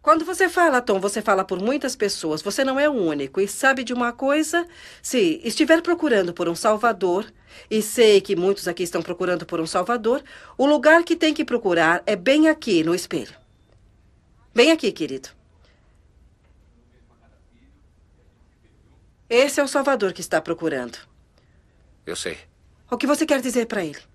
Quando você fala, Tom, você fala por muitas pessoas. Você não é o único. E sabe de uma coisa? Se estiver procurando por um salvador, e sei que muitos aqui estão procurando por um salvador, o lugar que tem que procurar é bem aqui, no espelho. Bem aqui, querido. Esse é o salvador que está procurando. Eu sei. O que você quer dizer para ele?